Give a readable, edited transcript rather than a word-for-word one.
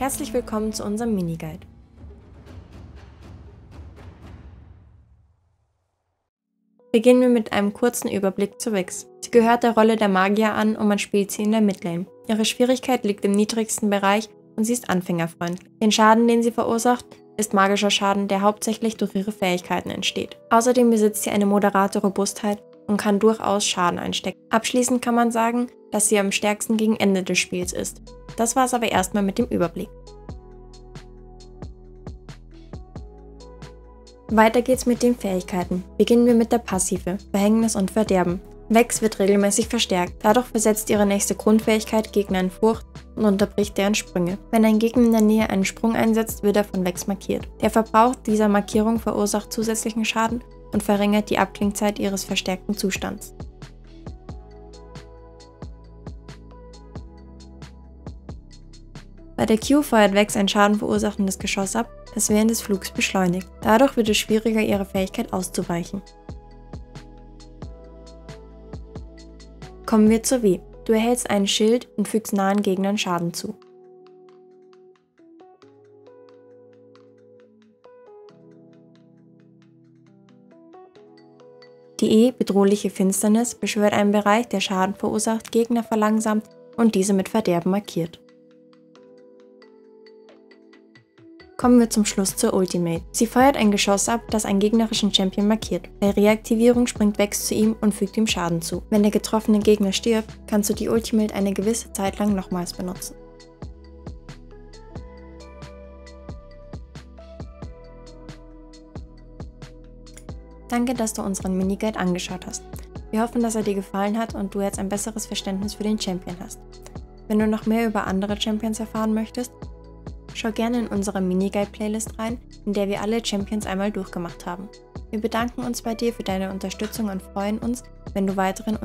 Herzlich willkommen zu unserem Miniguide. Beginnen wir mit einem kurzen Überblick zu Vex. Sie gehört der Rolle der Magier an und man spielt sie in der Midlane. Ihre Schwierigkeit liegt im niedrigsten Bereich und sie ist anfängerfreundlich. Den Schaden, den sie verursacht, ist magischer Schaden, der hauptsächlich durch ihre Fähigkeiten entsteht. Außerdem besitzt sie eine moderate Robustheit und kann durchaus Schaden einstecken. Abschließend kann man sagen, dass sie am stärksten gegen Ende des Spiels ist. Das war's aber erstmal mit dem Überblick. Weiter geht's mit den Fähigkeiten. Beginnen wir mit der Passive, Verhängnis und Verderben. Vex wird regelmäßig verstärkt, dadurch versetzt ihre nächste Grundfähigkeit Gegner in Furcht und unterbricht deren Sprünge. Wenn ein Gegner in der Nähe einen Sprung einsetzt, wird er von Vex markiert. Der Verbrauch dieser Markierung verursacht zusätzlichen Schaden und verringert die Abklingzeit ihres verstärkten Zustands. Bei der Q feuert Vex ein schadenverursachendes Geschoss ab, das während des Flugs beschleunigt. Dadurch wird es schwieriger, ihrer Fähigkeit auszuweichen. Kommen wir zur W. Du erhältst einen Schild und fügst nahen Gegnern Schaden zu. Die E, bedrohliche Finsternis, beschwört einen Bereich, der Schaden verursacht, Gegner verlangsamt und diese mit Verderben markiert. Kommen wir zum Schluss zur Ultimate. Sie feuert ein Geschoss ab, das einen gegnerischen Champion markiert. Bei Reaktivierung springt Vex zu ihm und fügt ihm Schaden zu. Wenn der getroffene Gegner stirbt, kannst du die Ultimate eine gewisse Zeit lang nochmals benutzen. Danke, dass du unseren Miniguide angeschaut hast. Wir hoffen, dass er dir gefallen hat und du jetzt ein besseres Verständnis für den Champion hast. Wenn du noch mehr über andere Champions erfahren möchtest, schau gerne in unsere Miniguide-Playlist rein, in der wir alle Champions einmal durchgemacht haben. Wir bedanken uns bei dir für deine Unterstützung und freuen uns, wenn du weiteren